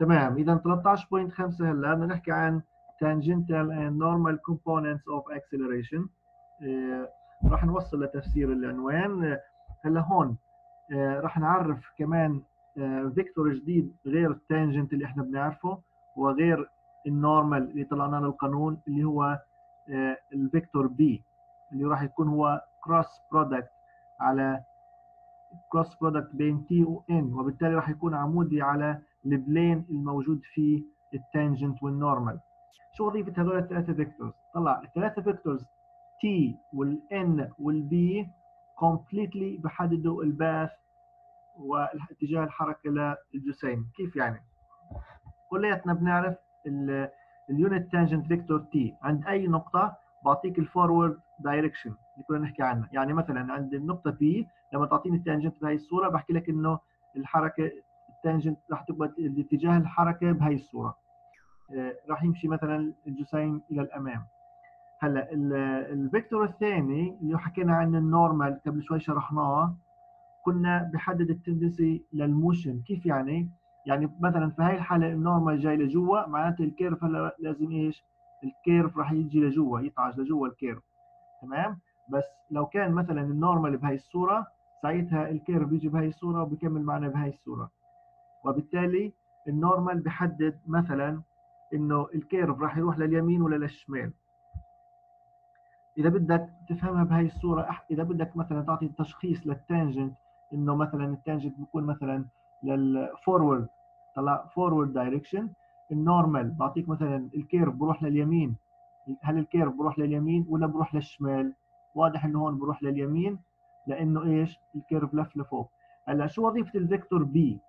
تمام. إذا 13.5 هلا بدنا نحكي عن tangential and normal components of acceleration. راح نوصل لتفسير العنوان. هلا هون راح نعرف كمان فيكتور جديد غير التانجنت اللي احنا بنعرفه وغير النورمال اللي طلعنا له القانون، اللي هو الفيكتور بي، اللي راح يكون هو كروس برودكت على كروس برودكت بين تي وان، وبالتالي راح يكون عمودي على البلين الموجود فيه التانجنت والنورمال. شو وظيفه هذول الثلاثه فيكتورز؟ طلع الثلاثه فيكتورز تي والان والبي كومبليتلي بحددوا الباث واتجاه الحركه للجسيم. كيف يعني؟ كلياتنا بنعرف اليونت تانجنت فيكتور تي عند اي نقطه بعطيك الفورورد دايركشن اللي كنا نحكي عنها. يعني مثلا عند النقطه بي لما تعطيني التانجنت بهي الصوره بحكي لك انه الحركه التانجنت راح تبقى الاتجاه الحركه بهي الصوره، راح يمشي مثلا الجسيم الى الامام. هلا الفيكتور الثاني اللي حكينا عنه النورمال قبل شوي شرحناه، كنا بحدد التندنسي للموشن. كيف يعني؟ يعني مثلا في هاي الحاله النورمال جاي لجوا، معناته الكيرف هلا لازم ايش؟ الكيرف راح يجي لجوا، يطعج لجوا الكيرف، تمام؟ بس لو كان مثلا النورمال بهي الصوره ساعتها الكيرف بيجي بهي الصوره وبكمل معنا بهي الصوره، وبالتالي النورمال بحدد مثلا انه الكيرف راح يروح لليمين ولا للشمال. اذا بدك تفهمها بهي الصوره، اذا بدك مثلا تعطي تشخيص للتانجنت انه مثلا التانجنت بيكون مثلا للفورورد، طلع فورورد دايركشن. النورمال بعطيك مثلا الكيرف بروح لليمين، هل الكيرف بروح لليمين ولا بروح للشمال؟ واضح انه هون بروح لليمين لانه ايش؟ الكيرف لف لفوق. هلا شو وظيفه الفيكتور بي؟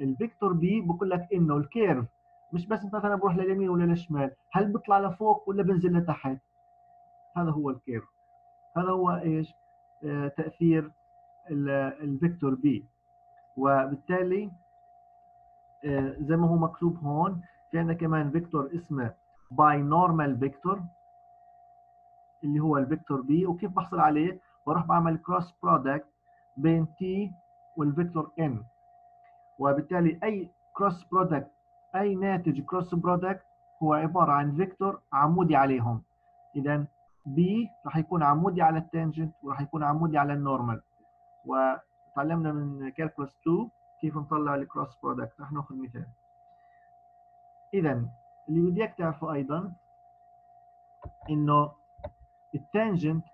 الفيكتور بي بقول لك انه الكيرف مش بس مثلا بروح لليمين ولا للشمال، هل بيطلع لفوق ولا بنزل لتحت؟ هذا هو الكيرف، هذا هو ايش؟ تاثير الفيكتور بي. وبالتالي زي ما هو مكتوب هون في عندنا كمان فيكتور اسمه باي نورمال فيكتور اللي هو الفيكتور بي. وكيف بحصل عليه؟ بروح بعمل كروس برودكت بين تي والفيكتور ان، وبالتالي اي كروس برودكت، اي ناتج كروس برودكت هو عباره عن فيكتور عمودي عليهم. اذا بي راح يكون عمودي على التانجنت وراح يكون عمودي على النورمال، وتعلمنا من كالكولس 2 كيف نطلع الكروس برودكت. راح ناخذ مثال. اذا اللي بدي اياك تعرفه ايضا انه التانجنت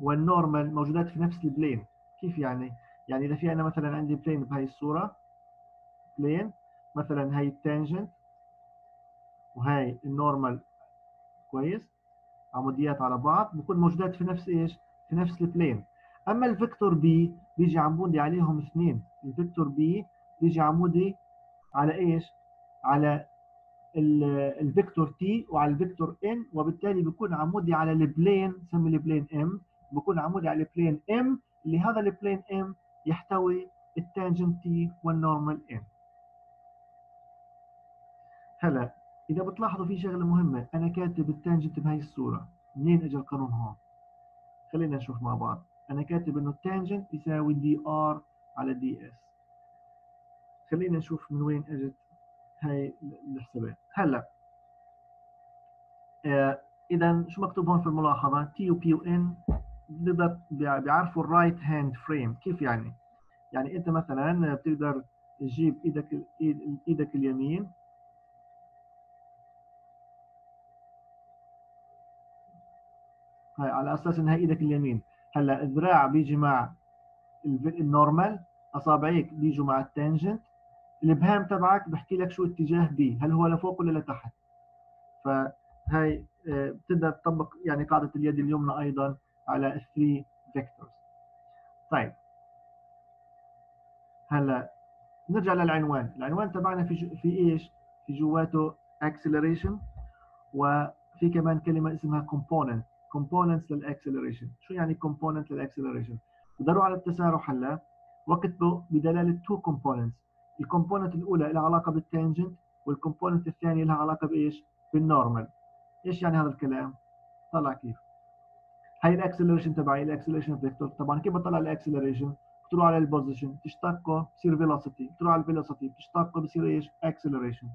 والنورمال موجودات في نفس البلين. كيف يعني؟ يعني اذا في انا مثلا عندي بلين بهي الصوره، بلين مثلا هي التانجنت وهي النورمال، كويس؟ عموديات على بعض، بكون موجودات في نفس ايش؟ في نفس البلين. اما الفيكتور بي بيجي عمودي عليهم اثنين، الفيكتور بي بيجي عمودي على ايش؟ على الفيكتور تي وعلى الفيكتور ان، وبالتالي بيكون عمودي على البلين، سمي البلين ام، بيكون عمودي على البلين ام اللي هذا البلين ام يحتوي التانجنت تي والنورمال ان. هلا إذا بتلاحظوا في شغلة مهمة، أنا كاتب التانجنت بهي الصورة، منين إجا القانون هون؟ خلينا نشوف مع بعض. أنا كاتب إنه التانجنت يساوي دي آر على دي إس. خلينا نشوف من وين إجت هاي الحسابات. هلا إذا شو مكتوب هون في الملاحظة؟ تي وبي وإن بيقدر بيعرفوا الرايت هاند فريم. كيف يعني؟ يعني أنت مثلا بتقدر تجيب إيدك اليمين هاي على اساس انها ايدك اليمين. هلا الذراع بيجي مع النورمال، اصابعيك بيجوا مع التانجنت، الابهام تبعك بحكي لك شو اتجاه بي، هل هو لفوق ولا لتحت. فهي بتقدر تطبق يعني قاعده اليد اليمنى ايضا على الثري فيكتورز. طيب هلا نرجع للعنوان. العنوان تبعنا في ايش؟ في جواته اكسلريشن، وفي كمان كلمه اسمها كومبوننت، components للاكسلريشن. شو يعني component للاكسلريشن؟ بدوروا على التسارع هلا واكتبوا بدلاله تو components. الكومبوننت الاولى لها علاقه بالتانجنت، والكومبوننت الثانيه لها علاقه بايش؟ بالنورمال. ايش يعني هذا الكلام؟ طلع كيف. هي الاكسلريشن تبعي، الاكسلريشن فيكتور. طبعا كيف بطلع الاكسلريشن؟ بتروح على البوزيشن، بتشتقه بصير فيلوسيتي، بتروح على الفيلوسيتي بتشتقه بصير ايش؟ اكسلريشن.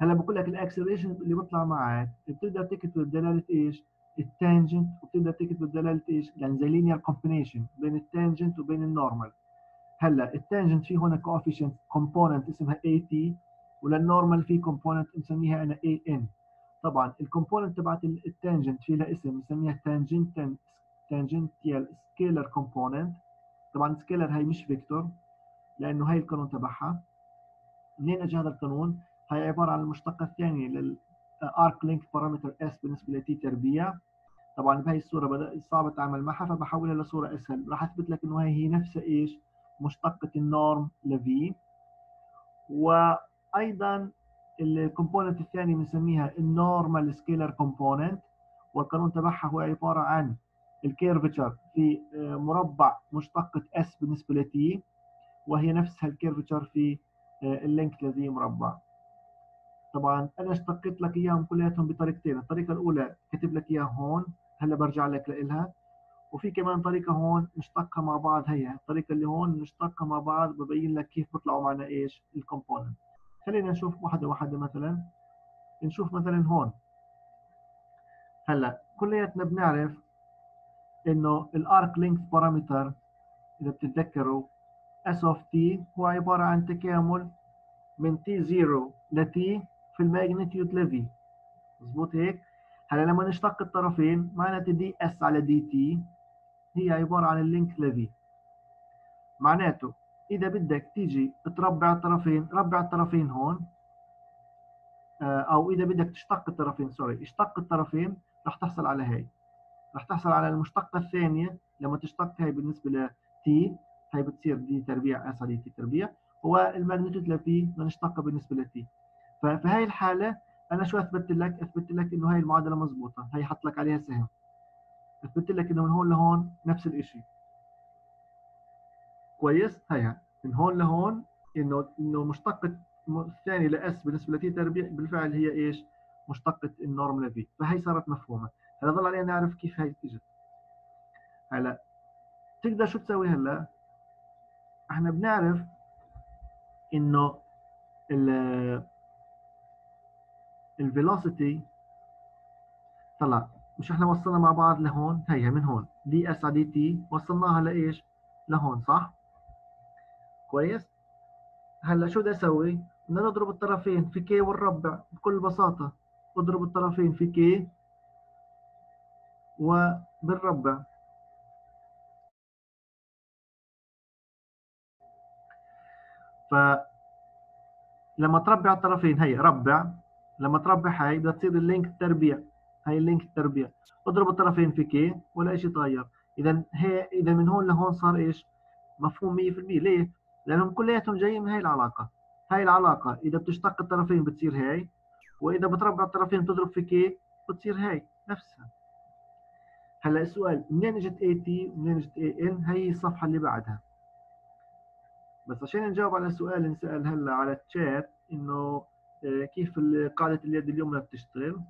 هلا بقول لك الاكسلريشن اللي بيطلع معك بتقدر تكتب دلاله ايش؟ التانجنت، وبتقدر تكتب دلاله ايش؟ يعني زي لينير كومبينيشن بين التانجنت وبين النورمال. هلا التانجنت في هنا كوفيشنت كومبوننت اسمها اي تي، وللنورمال في كومبوننت بنسميها انا اي ان. طبعا الكومبوننت تبعت التانجنت في لها اسم بنسميها تانجنتيال سكيلر كومبوننت. طبعا سكيلر هي مش فيكتور لانه هي القانون تبعها. منين اجى هذا القانون؟ هي عباره عن المشتق الثاني للارك لينك بارامتر اس بالنسبه لتي تربيع. طبعا بهي الصوره بدأ صعب اتعامل معها فبحولها لصوره اسهل. راح اثبت لك انه هي نفسها ايش؟ مشتقه النورم لفي. وايضا الكومبوننت الثاني بنسميها النورمال سكيلر كومبوننت، والقانون تبعها هو عباره عن الكيرفتشر في مربع مشتقه اس بالنسبه لتي، وهي نفسها الكيرفتشر في اللينك لذي مربع. طبعا انا اشتقت لك اياهم كلياتهم بطريقتين، الطريقه الاولى كتب لك اياها هون هلا برجع لك لها، وفي كمان طريقه هون نشتقها مع بعض. هي الطريقه اللي هون نشتقها مع بعض ببين لك كيف بيطلعوا معنا ايش؟ الكومبوننت. خلينا نشوف واحده واحده. مثلا نشوف مثلا هون هلا كلياتنا بنعرف انه الارك لينك بارامتر اذا بتتذكروا اس اوف تي هو عباره عن تكامل من تي 0 لتي في الماجنتيود لفي. مظبوط هيك؟ هلا لما نشتق الطرفين معناته دي اس على دي تي هي عباره عن اللينك لفي. معناته اذا بدك تيجي تربع الطرفين ربع الطرفين هون، او اذا بدك تشتق الطرفين سوري اشتق الطرفين رح تحصل على هاي، رح تحصل على المشتقه الثانيه لما تشتق هاي بالنسبه لتي هي بتصير دي تربيع اس على دي تي تربيع، والماجنتيود لفي بنشتقها بالنسبه لتي. ففي هاي الحاله انا شو اثبت لك؟ اثبت لك انه هاي المعادله مضبوطه، هي حط لك عليها سهم. اثبت لك انه من هون لهون نفس الشيء. كويس؟ هيها من هون لهون انه مشتقه الثاني لاس بالنسبه لتي تربيع بالفعل هي ايش؟ مشتقه النورم لفي، فهي صارت مفهومه. هلا ضل علينا نعرف كيف هاي اجت. هلا تقدر شو تسوي هلا؟ احنا بنعرف انه الفيلوسيتي طلع مش احنا وصلنا مع بعض لهون، هيها من هون دي اس على دي تي وصلناها لايش؟ لهون صح؟ كويس؟ هلا شو بدي اسوي؟ بدنا نضرب الطرفين في كي والربع بكل بساطة، اضرب الطرفين في كي وبالربع. فلما تربع الطرفين هي ربع، لما تربع هي بدها تصير اللينك التربيع، هي اللينك التربيع، اضرب الطرفين في كي ولا شيء تغير. اذا هي اذا من هون لهون صار ايش؟ مفهوم 100%. ليه؟ لانهم كلياتهم جايين من هي العلاقه، هي العلاقه اذا بتشتق الطرفين بتصير هي، واذا بتربع الطرفين بتضرب في كي بتصير هي نفسها. هلا السؤال منين اجت اي تي ومنين اجت اي ان؟ هي الصفحه اللي بعدها. بس عشان نجاوب على السؤال اللي انسال هلا على الشات انه كيف قاعدة اليد اليمنى بتشتغل؟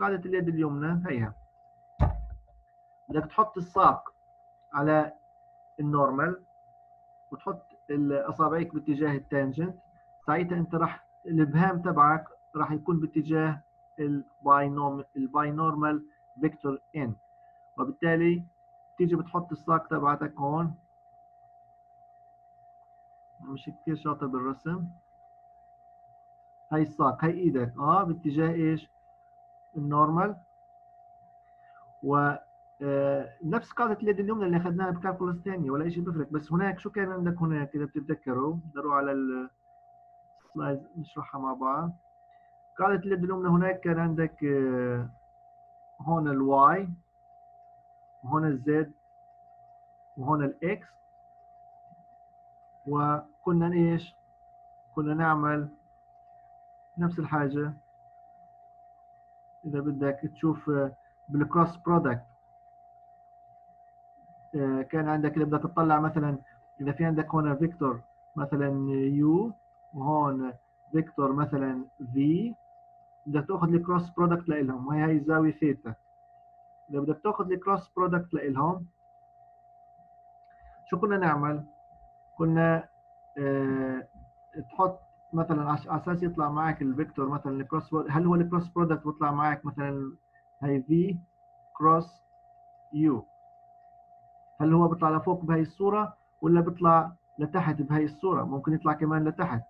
قاعدة اليد اليمنى هيها بدك تحط الساق على النورمال وتحط اصابعك باتجاه التانجنت، ساعتها انت راح الابهام تبعك راح يكون باتجاه الباينورمال فيكتور ان، وبالتالي بتيجي بتحط الساق تبعتك هون. مش كثير شاطر بالرسم. هاي الساق هاي ايدك باتجاه ايش؟ النورمال. و نفس قاعده اليد اليمنى اللي اخذناها بكالكولس ثانيه ولا شيء بيفرق. بس هناك شو كان عندك هناك اذا بتتذكروا؟ نروح على السلايد نشرحها مع بعض. قاعده اليد اليمنى هناك كان عندك هون الواي وهون الزد وهون الاكس، وكنا ايش؟ كنا نعمل نفس الحاجة إذا بدك تشوف بالكروس برودكت. كان عندك إذا بدك تطلع مثلا إذا في عندك هون فيكتور مثلا يو وهون فيكتور مثلا في، بدك تأخذ الكروس برودكت لإلهم، وهي هي زاوية ثيتا. إذا بدك تأخذ الكروس برودكت لإلهم شو كنا نعمل؟ كنا تحط مثلا على اساس يطلع معك الفيكتور مثلا الكروس، هل هو الكروس برودكت بيطلع معك مثلا هي في كروس يو، هل هو بيطلع لفوق بهي الصوره ولا بيطلع لتحت بهي الصوره؟ ممكن يطلع كمان لتحت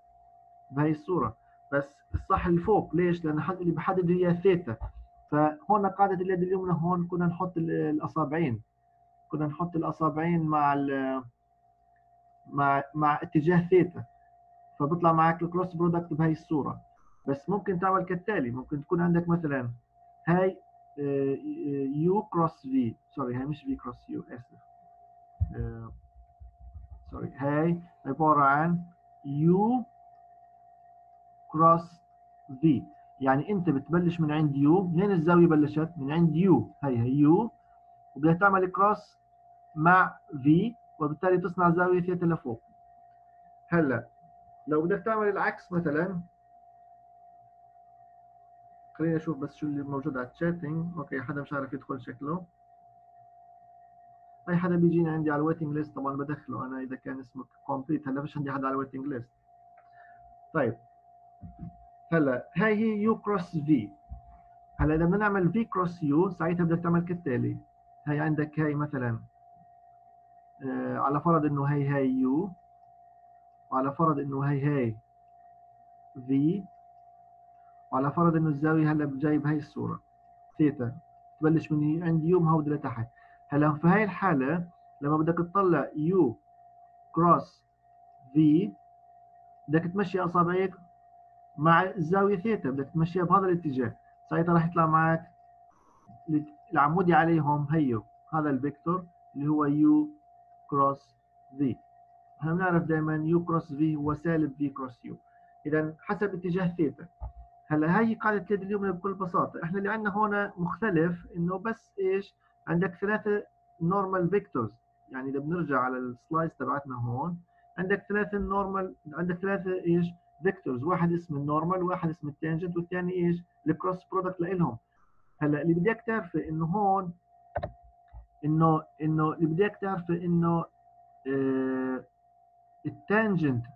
بهي الصوره، بس الصح لفوق. ليش؟ لان حد اللي بحدد هي ثيتا. فهون قاعده اليد اليمنى هون كنا نحط الاصابعين، كنا نحط الاصابعين مع اتجاه ثيتا، فبيطلع معك الكروس برودكت بهي الصوره. بس ممكن تعمل كالتالي، ممكن تكون عندك مثلا هاي يو كروس في، سوري هاي مش في كروس يو اسف، سوري هاي عباره عن يو كروس في. يعني انت بتبلش من عند يو، منين الزاويه بلشت؟ من عند يو، هي يو، وبدها تعمل كروس مع في، وبالتالي تصنع زاويه ثيتا لفوق. هلا لو بدك تعمل العكس مثلا، خليني اشوف بس شو اللي موجود على الشاتنج. اوكي حدا مش عارف يدخل شكله، اي حدا بيجيني عندي على الويتنج ليست طبعا بدخله انا اذا كان اسمك كومبليت. هلا مش عندي حدا على الويتنج ليست. طيب هلا هاي هي يو كروس في. هلا لما نعمل في كروس يو ساعتها بدك تعمل كالتالي، هاي عندك هاي مثلا على فرض انه هاي يو، وعلى فرض انه هاي في، وعلى فرض انه الزاويه هلا جاي بهي الصوره ثيتا، تبلش من عند يو مهود لتحت. هلا في هاي الحاله لما بدك تطلع يو كروس في بدك تمشي اصابعك مع الزاويه ثيتا، بدك تمشيها بهذا الاتجاه، ساعتها راح يطلع معك العمودي عليهم هيو، هذا الفيكتور اللي هو يو كروس في. احنا بنعرف دائما يو كروس في هو سالب في كروس يو، اذا حسب اتجاه ثيتا. هلا هي قاعده اليد اليمنى بكل بساطه، احنا اللي عندنا هون مختلف انه بس ايش؟ عندك ثلاثه نورمال فيكتورز، يعني اذا بنرجع على السلايس تبعتنا هون، عندك ثلاثه نورمال، عندك ثلاثه ايش؟ فيكتورز، واحد اسمه النورمال، واحد اسمه التانجنت، والثاني ايش؟ الكروس برودكت لهم. هلا اللي بدك تعرفه انه هون انه اللي بدك تعرفه انه التانجنت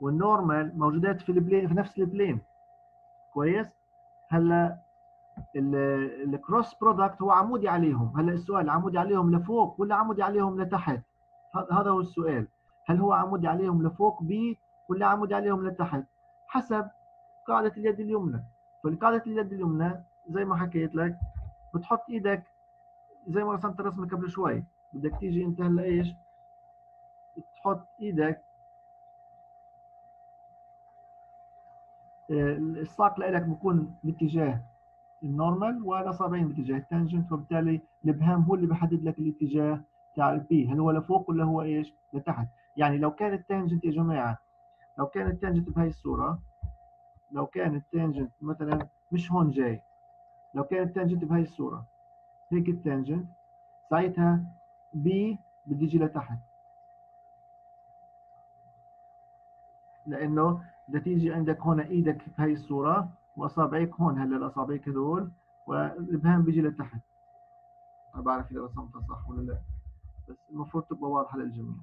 والنورمال موجودات في البلين، في نفس البلين. كويس؟ هلا الكروس برودكت هو عمودي عليهم. هلا السؤال عمودي عليهم لفوق ولا عمودي عليهم لتحت؟ هذا هو السؤال، هل هو عمودي عليهم لفوق ب ولا عمودي عليهم لتحت؟ حسب قاعده اليد اليمنى. فالقاعده اليد اليمنى زي ما حكيت لك، بتحط ايدك زي ما رسمت الرسمه قبل شوي، بدك تيجي انت هلا ايش؟ تحط ايدك الساق لك بكون باتجاه النورمال، والاصابعين باتجاه التانجنت، وبالتالي الابهام هو اللي بحدد لك الاتجاه تاع البي، هل هو لفوق ولا هو ايش؟ لتحت. يعني لو كان التانجنت يا جماعه، لو كان التانجنت بهي الصوره، لو كان التانجنت مثلا مش هون جاي، لو كان التانجنت بهي الصوره هيك التانجنت، ساعتها بي بدي يجي لتحت، لانه بدها تيجي عندك هون ايدك بهي الصوره واصابعك هون، هلا الاصابعك هذول والابهام بيجي لتحت. ما بعرف اذا رسمتها صح ولا لا، بس المفروض تبقى واضحه للجميع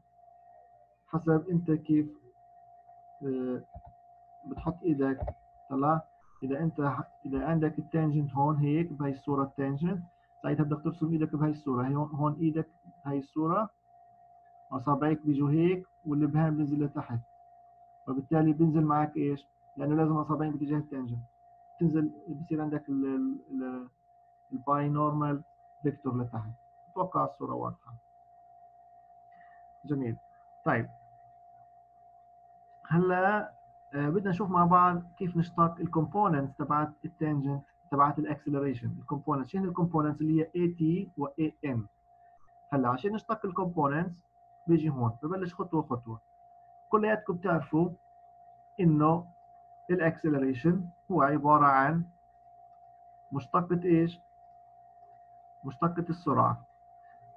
حسب انت كيف بتحط ايدك. طلع اذا انت اذا عندك التانجنت هون هيك بهي الصوره التانجنت، ساعتها بدك ترسم ايدك بهي الصوره، هون ايدك بهي الصوره، اصابعك بيجوا هيك والابهام بينزل لتحت، وبالتالي بينزل معك ايش؟ لانه لازم اصابعين باتجاه التانجنت، بتنزل بصير عندك الباي نورمال فيكتور لتحت. اتوقع الصوره واضحه. جميل. طيب هلا بدنا نشوف مع بعض كيف نشتق الكومبوننتس تبعت التانجنت تبعت الاكسلريشن. الكومبوننتس، شنو الكومبوننتس اللي هي اي تي واي ام. هلا عشان نشتق الكومبوننتس بيجي هون، ببلش خطوه خطوه. كلياتكم بتعرفوا انه الاكسلريشن هو عباره عن مشتقة ايش؟ مشتقة السرعه،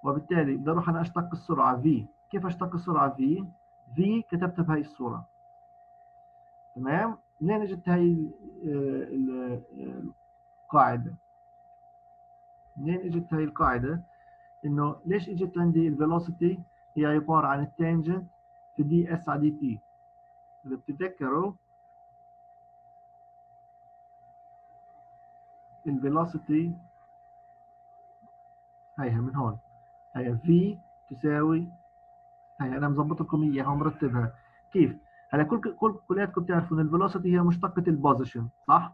وبالتالي بدي اروح انا اشتق السرعه في. كيف اشتق السرعه في؟ في كتبتها بهي الصوره، تمام؟ منين اجت هي القاعده؟ منين اجت هي القاعده؟ انه ليش اجت عندي الفيلوسيتي هي عباره عن التانجنت في دي اس على دي تي، إذا بتتذكروا الفيلوسيتي هيها من هون، هيها في تساوي هي. أنا مظبط لكم إياها ومرتبها كيف؟ هلا كلياتكم بتعرفوا إن الفيلوسيتي هي مشتقة البوزيشن، صح؟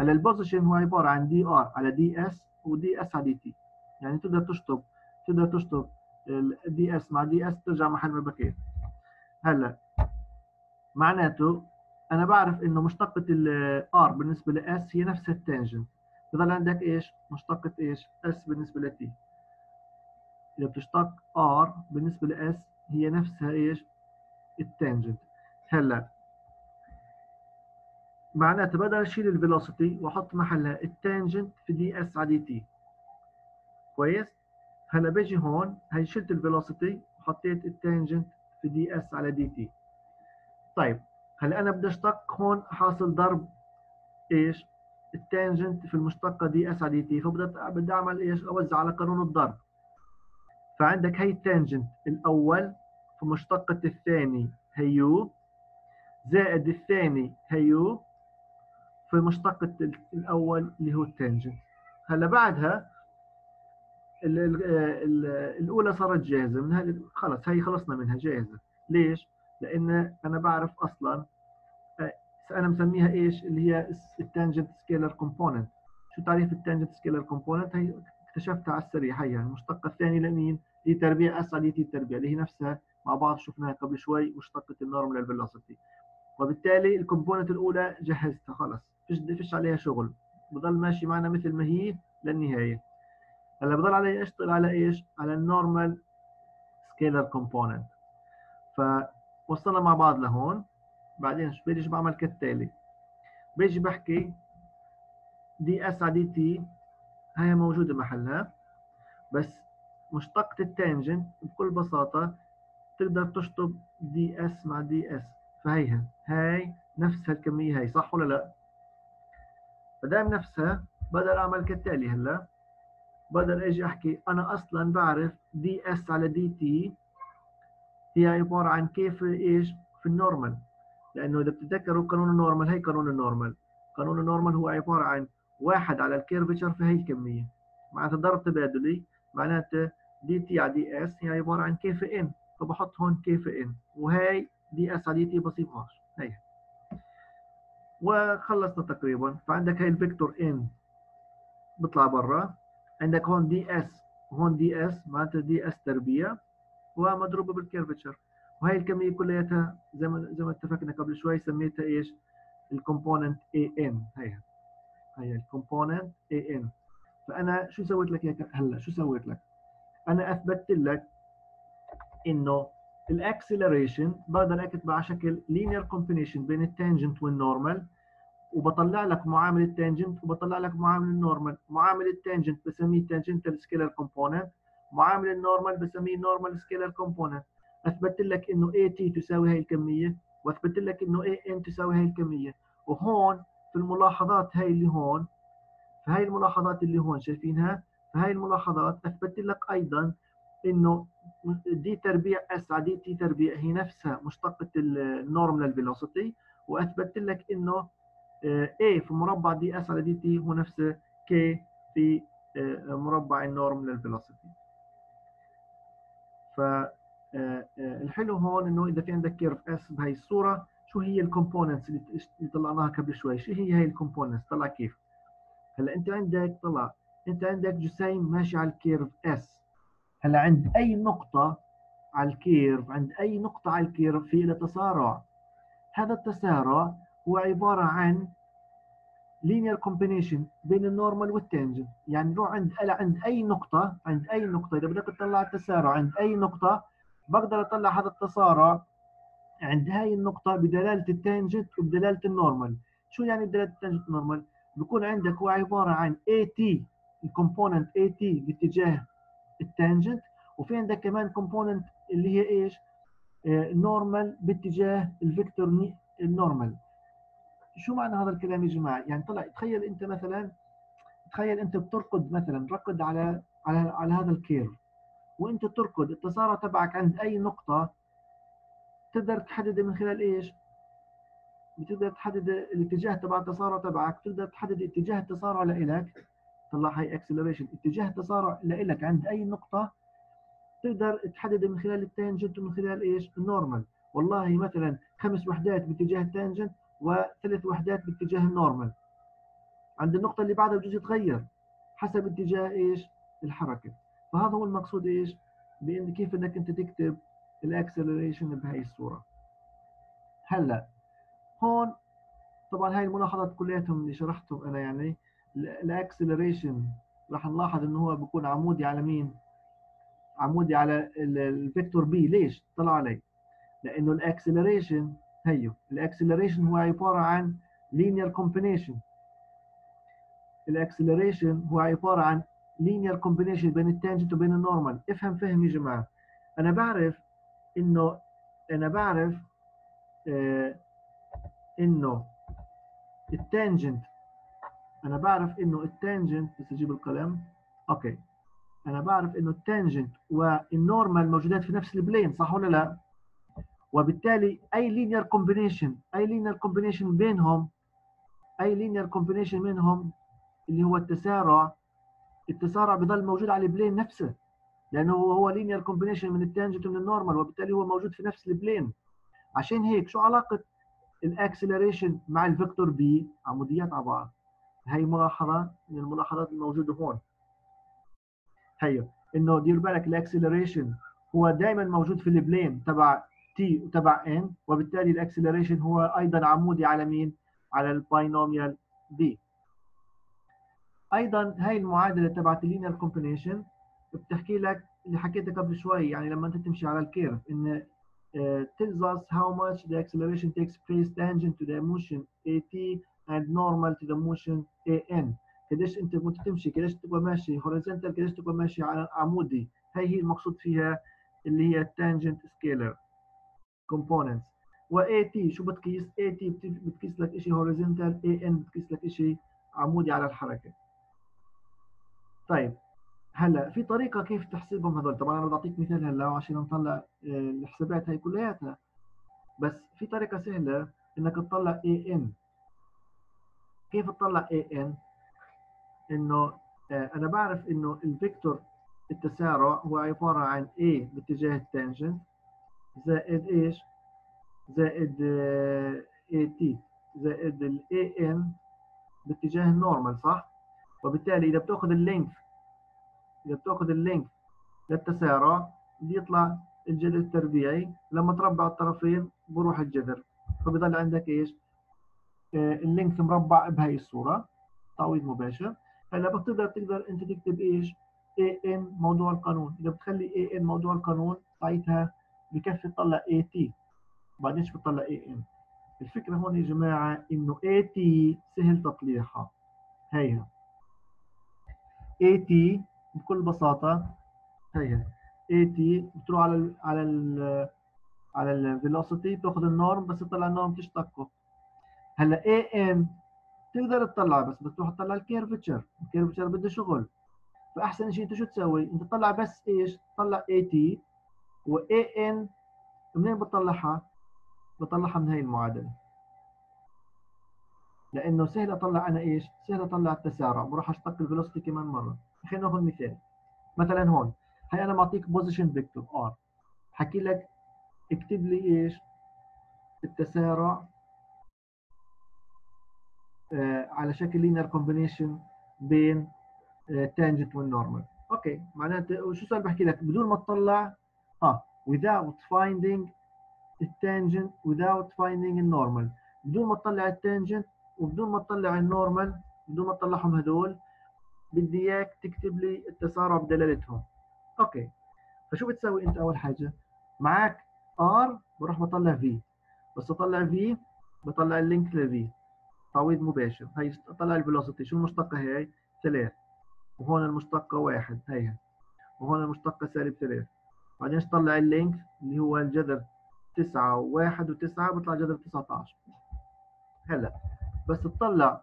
هلا البوزيشن هو عبارة عن دي آر على دي إس ودي إس على دي تي، يعني تقدر تشطب دي إس مع دي إس ترجع محل ما بكيت. هلا معناته أنا بعرف إنه مشتقة ال R بالنسبة ل S هي نفسها التانجنت، بضل عندك إيش؟ مشتقة إيش؟ S بالنسبة ل T. إذا بتشتق R بالنسبة ل S هي نفسها إيش؟ التانجنت. هلا معناته بقدر أشيل الفيلوسيتي وأحط محلها التانجنت في دي إس على دي T. كويس؟ هلا باجي هون، هي شلت الفيلوسيتي وحطيت التانجنت في دي إس على دي T. طيب هلا انا بدي اشتق هون حاصل ضرب ايش؟ التانجنت في المشتقه دي اس على دي تي، فبدي اعمل ايش؟ اوزع على قانون الضرب. فعندك هي التانجنت الاول في مشتقه الثاني هيو زائد الثاني هيو في مشتقه الاول اللي هو التانجنت. هلا بعدها الاولى صارت جاهزه منها، خلص هي خلصنا منها جاهزه. ليش؟ لأن أنا بعرف أصلاً، أنا مسميها إيش اللي هي التانجنت سكيلر كومبوننت. شو تعريف التانجنت سكيلر كومبوننت؟ هي اكتشفتها على السريع، هي المشتقة الثانية لمين؟ دي تربيع أس على دي تربيع اللي هي نفسها مع بعض شفناها قبل شوي، مشتقة النورم للفيلوسيتي. وبالتالي الكومبوننت الأولى جهزتها خلص، فيش عليها شغل، بضل ماشي معنا مثل ما هي للنهاية. هلا بضل علي أشتغل على إيش؟ على النورمال سكيلر كومبوننت. ف وصلنا مع بعض لهون، بعدين بيجي بعمل كالتالي، بيجي بحكي دي اس على دي تي هي موجوده محلها، بس مشتقة التانجنت بكل بساطه تقدر تشطب دي اس مع دي اس، فهيها هاي نفسها الكميه هي، صح ولا لا؟ فدام نفسها بقدر اعمل كالتالي. هلا بقدر اجي احكي انا اصلا بعرف دي اس على دي تي هي عبارة عن كيف ايش في النورمال، لأنه إذا بتتذكروا قانون النورمال، هي قانون النورمال، قانون النورمال هو عبارة عن واحد على الكيرفتشر في هي الكمية، معناتها ضرب تبادلي، معناتها دي تي على دي اس هي عبارة عن كيف ان، فبحط هون كيف ان، وهي دي اس على دي تي بصيغهاش هي. وخلصنا تقريبا، فعندك هي الفيكتور ان بيطلع برا، عندك هون دي اس وهون دي اس، معناتها دي اس تربيع ومضروبه بالكيرفتشر، وهي الكميه كلياتها زي ما اتفقنا قبل شوي سميتها ايش؟ الكومبوننت اي ان، هي الكومبوننت اي ان. فانا شو سويت لك يا هلا؟ شو سويت لك؟ انا اثبتت لك انه الاكسلريشن بقدر اكتبها على شكل لينير كومبينيشن بين التانجنت والنورمال، وبطلع لك معامل التانجنت وبطلع لك معامل النورمال. معامل التانجنت بسميه تانجنتال سكيلر كومبوننت، معامل النورمال بسميه نورمال سكيلر كومبوننت. اثبت لك انه اي تي تساوي هي الكميه، واثبت لك انه اي ان تساوي هي الكميه. وهون في الملاحظات هي اللي هون، فهي الملاحظات اللي هون شايفينها، فهي الملاحظات اثبت لك ايضا انه دي تربيع اس على دي تي تربيع هي نفسها مشتقه النورمال فيلوسيتي، واثبت لك انه اي في مربع دي اس على دي تي هو نفسه كي في مربع النورمال فيلوسيتي. فالحلو هون انه اذا في عندك كيرف اس بهي الصوره، شو هي الكومبوننتس اللي طلعناها قبل شوي؟ شو هي الكومبوننتس؟ طلع كيف؟ هلا انت عندك جسيم ماشي على الكيرف اس. هلا عند اي نقطه على الكيرف، في له تسارع. هذا التسارع هو عباره عن لينير كومبينيشن بين النورمال والتانجنت، يعني روح عند اي نقطه، اذا بدك تطلع التسارع عند اي نقطه، بقدر اطلع هذا التسارع عند هاي النقطه بدلاله التانجنت وبدلاله النورمال. شو يعني بدلاله التانجنت والنورمال؟ بكون عندك هو عباره عن اي تي، الكومبوننت اي تي باتجاه التانجنت، وفي عندك كمان كومبوننت اللي هي ايش؟ نورمال باتجاه الفيكتور النورمال. شو معنى هذا الكلام يا جماعه؟ يعني طلع تخيل انت مثلا، بتركض مثلا، ركض على هذا الكيرف، وانت تركض التسارع تبعك عند اي نقطه تقدر تحدده من خلال ايش؟ بتقدر تحدد الاتجاه تبع التسارع تبعك، بتقدر تحدد اتجاه التسارع لإلك. طلع هي اكسلريشن، اتجاه التسارع لإلك عند أي نقطة تقدر تحدد من خلال التانجنت ومن خلال ايش؟ النورمال. والله مثلا 5 وحدات باتجاه التانجنت و3 وحدات باتجاه النورمال. عند النقطة اللي بعدها بجوز يتغير حسب اتجاه ايش؟ الحركة. فهذا هو المقصود ايش؟ بان كيف انك انت تكتب الاكسلريشن بهي الصورة. هلا هون طبعا هاي الملاحظات كلياتهم اللي شرحتهم انا، يعني الاكسلريشن راح نلاحظ انه هو بيكون عمودي على مين؟ عمودي على الفيكتور بي. ليش؟ طلع علي لانه الاكسلريشن هيو، الاكسلريشن هو عباره عن لينير كومبينيشن. الاكسلريشن هو عباره عن لينير كومبينيشن بين التانجنت وبين النورمال. افهم فهم يا جماعه، انا بعرف انه التانجنت بس اجيب القلم. اوكي، انا بعرف انه التانجنت والنورمال موجودات في نفس البلين، صح ولا لا؟ وبالتالي اي لينير كومبينيشن بينهم اللي هو التسارع بيضل موجود على البلين نفسه، لانه هو لينير كومبينيشن من التانجنت ومن النورمال، وبالتالي هو موجود في نفس البلين. عشان هيك شو علاقه الاكسلريشن مع الفيكتور بي؟ عموديات على بعض. هي ملاحظه من الملاحظات الموجوده هون، هي انه دير بالك الاكسلريشن هو دائما موجود في البلين تبع تي وتبع ان، وبالتالي الاكسلريشن هو ايضا عمودي على مين؟ على الباينوميال بي. ايضا هاي المعادله تبعت اللينير كومبينيشن بتحكي لك اللي حكيته قبل شوي، يعني لما انت تمشي على الكيرف ان tells us how much the acceleration takes place tangent to the motion at and normal to the motion an. قديش انت بتمشي، قديش تبقى ماشي horizontal، قديش تبقى ماشي على عمودي. هي المقصود فيها اللي هي التانجنت سكيلر كومبوننت. وAT شو بتقيس؟ AT بتقيس لك شيء horizontal، AN بتقيس لك شيء عمودي على الحركة. طيب هلا في طريقة كيف تحسبهم هذول، طبعا انا بدي اعطيك مثال هلا عشان نطلع الحسابات هي كلياتها، بس في طريقة سهلة انك تطلع AN. كيف تطلع AN؟ انه انا بعرف انه الفيكتور التسارع هو عباره عن A باتجاه التانجنت زائد ايش؟ زائد AT زائد ال AN باتجاه النورمال، صح؟ وبالتالي اذا بتاخذ اللينك للتسارع بيطلع الجذر التربيعي، لما تربع الطرفين بروح الجذر، فبضل عندك ايش؟ اللينك مربع بهي الصوره، تعويض مباشر. هلا بتقدر انت تكتب ايش؟ AN موضوع القانون. اذا بتخلي AN موضوع القانون ساعتها بكفي تطلع AT، بعدين بتطلع AN. الفكره هون يا جماعه انه AT سهل تطليعها، هيها AT بكل بساطه، هيها AT بتروح على ال على ال على الفيلوسيتي، بتاخذ النورم، بس تطلع النورم تشتقه. هلا AN تقدر تطلع، بس بتروح تطلع الكيرفتشر، الكيرفتشر بده شغل، فاحسن شيء انت شو تسوي؟ انت تطلع بس ايش؟ تطلع AT و AN. منين بتطلعها؟ بطلعها من هي المعادله، لانه سهل اطلع انا ايش؟ سهل اطلع التسارع، بروح اشتق الفيلوسيتي كمان مره. خلينا ناخذ مثال، مثلا هون هي انا معطيك بوزيشن فيكتور ار، حكي لك اكتب لي ايش؟ التسارع على شكل لينير كومبينيشن بين التانجنت والنورمال. اوكي، معناته شو صار؟ بحكي لك بدون ما تطلع without finding التانجنت without finding النورمال، بدون ما تطلع التانجنت وبدون ما تطلع النورمال، بدون ما تطلعهم هذول، بدي اياك تكتب لي التسارع بدلالتهم. اوكي، فشو بتسوي انت؟ اول حاجه معك ار، بروح بطلع في، بس اطلع في بطلع اللينك لفي، تعويض مباشر. هي طلع الفيلوسيتي، شو المشتقه هي؟ 3، وهون المشتقه 1، هيها، وهون المشتقه -3. بعدين طلع اللينك اللي هو الجذر 9 و1 و9، بيطلع جذر 19. هلا بس تطلع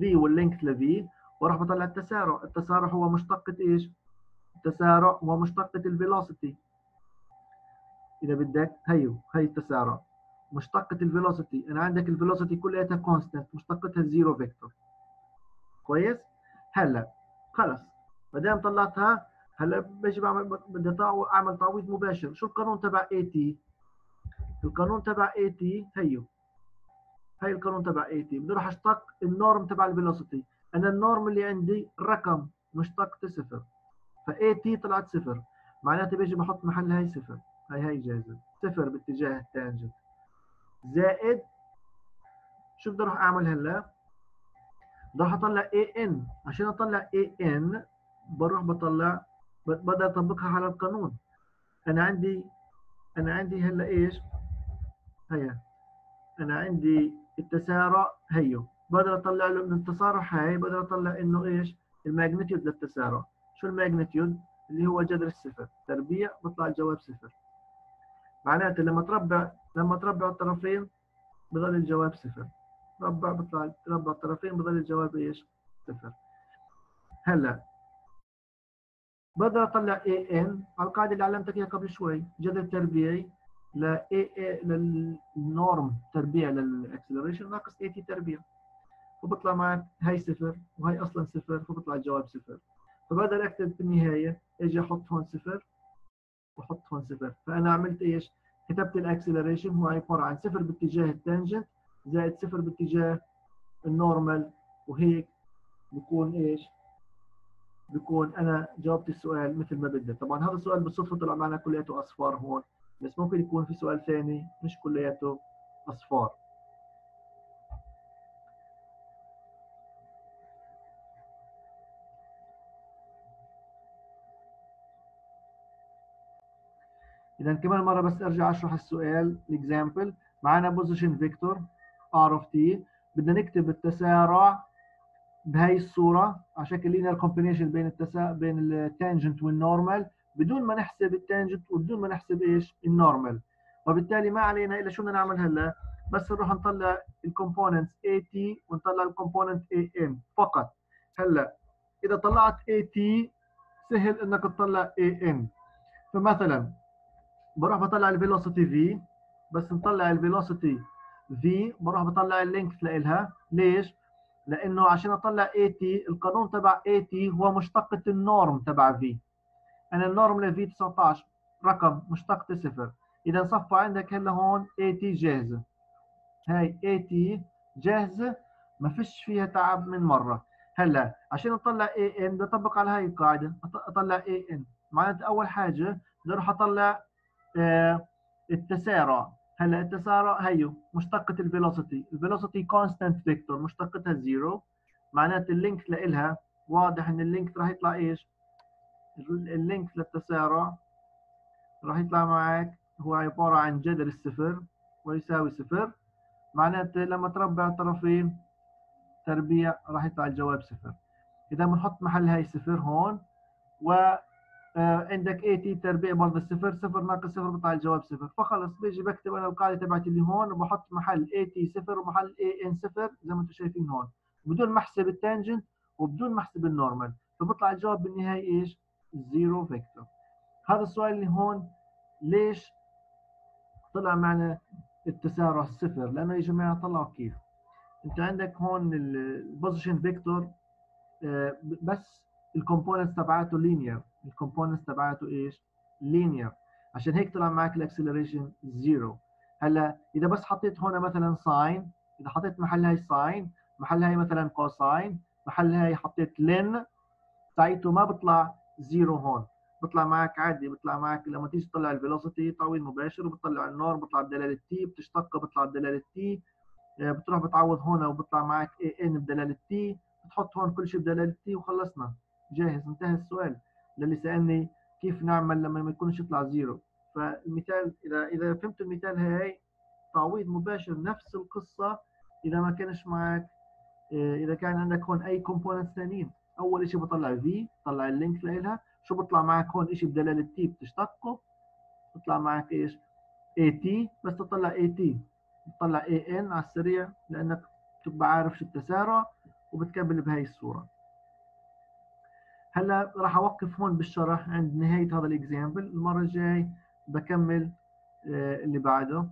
في واللينك لفي، وراح بطلع التسارع. التسارع هو مشتقة ايش؟ التسارع هو مشتقة الفيلوسيتي. إذا بدك هيو، هي التسارع مشتقة الفيلوسيتي، أنا عندك الفيلوسيتي كلها كونستانت، مشتقتها زيرو فيكتور. كويس؟ هلا خلاص ما دام طلعتها هلا باجي بعمل بدي أعمل تعويض مباشر، شو القانون تبع اي تي؟ القانون تبع اي تي هيو، هي القانون تبع اي تي، بدي أروح أشتق النورم تبع الفيلوسيتي، أنا النورم اللي عندي رقم مشتقته صفر، فاي تي طلعت صفر، معناته باجي بحط محل هي صفر، هي جاهزة، صفر باتجاه التانجنت. زائد شو بدي اروح اعمل هلا؟ بدي اروح اطلع اي ان، عشان اطلع اي ان بروح بطلع بقدر اطبقها على القانون. انا عندي هلا ايش؟ هيا انا عندي التسارع هيو، بقدر اطلع له من التسارع هاي بقدر اطلع انه ايش؟ الماجنتيود للتسارع، شو الماجنتيود؟ اللي هو جذر الصفر، تربيع بطلع الجواب صفر. معناته لما تربع الطرفين بضل الجواب صفر، ربع بطلع تربع الطرفين بضل الجواب ايش؟ صفر. هلا بقدر اطلع اي ان على القاعده اللي علمتك اياها قبل شوي، جذر تربيعي ل اي للنورم تربيع للاكسلريشن ناقص اي تي تربيع، وبطلع معك هي صفر وهي اصلا صفر فبطلع الجواب صفر. فبقدر اكتب بالنهايه اجي احط هون صفر واحط هون صفر، فانا عملت ايش؟ كتبت الاكسلريشن هو عباره عن صفر باتجاه التانجنت زائد صفر باتجاه النورمال، وهيك بكون ايش؟ بكون انا جاوبت السؤال مثل ما بدي. طبعا هذا السؤال بالصدفه طلع معنا كلياته اصفار هون، بس ممكن يكون في سؤال ثاني مش كلياته اصفار. إذا كمان مرة بس أرجع أشرح السؤال، الإكزامبل معانا بوزيشن فيكتور R of T، بدنا نكتب التسارع بهي الصورة عشان لينير كومبينيشن بين التانجنت والنورمال بدون ما نحسب التانجنت وبدون ما نحسب إيش؟ النورمال. وبالتالي ما علينا إلا شو بدنا نعمل هلا؟ بس نروح نطلع الكومبوننتس AT ونطلع الكومبوننت AN فقط. هلا إذا طلعت AT سهل إنك تطلع AN، فمثلا بروح بطلع الفيلوسيتي في، بس نطلع الفيلوسيتي في بروح بطلع اللينكس لإلها. ليش؟ لأنه عشان أطلع اي تي القانون تبع اي تي هو مشتقة النورم تبع في، أنا النورم لفي 19 رقم مشتقته صفر، إذا صفى عندك هلا هون اي تي جاهزة، هاي اي تي جاهزة ما فيش فيها تعب من مرة. هلا عشان أطلع اي ان بدي أطبق على هاي القاعدة، أطلع اي ان، معناته أول حاجة بدي أروح أطلع التسارع. هلا التسارع هيو مشتقة الفيلوسيتي، الفيلوسيتي كونستانت فيكتور مشتقتها زيرو، معناته اللينك لإلها واضح ان اللينك راح يطلع ايش؟ اللينك للتسارع راح يطلع معك هو عبارة عن جذر الصفر ويساوي صفر، معناته لما تربع الطرفين تربيع راح يطلع الجواب صفر. إذا بنحط محل هاي صفر هون و عندك اي تي تربيع برضه صفر، صفر ناقص صفر بطلع الجواب صفر، فخلص بيجي بكتب انا القاعده تبعتي اللي هون وبحط محل اي تي صفر ومحل اي ان صفر زي ما انتم شايفين هون، بدون ما احسب التانجنت وبدون ما احسب النورمال، فبطلع الجواب بالنهايه ايش؟ زيرو فيكتور. هذا السؤال اللي هون ليش طلع معنا التسارع صفر؟ لانه يا جماعه طلعوا كيف؟ انت عندك هون البوزيشن فيكتور بس الكومبوننتس تبعته لينير، الكومبوننتس تبعته ايش؟ لينير، عشان هيك طلع معك الاكسلريشن زيرو. هلا اذا بس حطيت هون مثلا ساين، اذا حطيت محل هاي ساين، محل هاي مثلا كوساين، محل هاي حطيت لين، ساعته ما بطلع زيرو هون، بطلع معك عادي، بطلع معك لما تيجي تطلع الفيلوسيتي تعويض مباشر، وبتطلع النورم بطلع بدلاله تي، بتشتق بطلع بدلاله تي، بتروح بتعوض هون وبطلع معك اي ان بدلاله تي، بتحط هون كل شيء بدلاله تي وخلصنا، جاهز انتهى السؤال. للي سألني كيف نعمل لما ما يكونش يطلع زيرو، فالمثال إذا فهمت المثال هاي تعويض مباشر نفس القصة إذا ما كانش معك، إذا كان عندك هون أي كومبوننت ثانيين، أول إشي بطلع في، بطلع اللينك لإلها، شو بطلع معك هون إشي بدلالة تي بتشتقه، بطلع معك إيش؟ اي تي، بس تطلع اي تي، بتطلع اي ان على السريع لأنك بتبقى عارف شو التسارع وبتكمل بهي الصورة. هلا راح اوقف هون بالشرح عند نهايه هذا الاكزامبل، المره الجاي بكمل اللي بعده.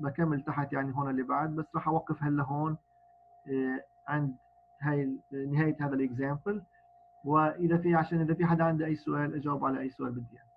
بكمل تحت يعني هون اللي بعد، بس راح اوقف هلا هون عند هاي نهايه هذا الاكزامبل، واذا في عشان اذا في حدا عنده اي سؤال اجاوب على اي سؤال بدي اياه.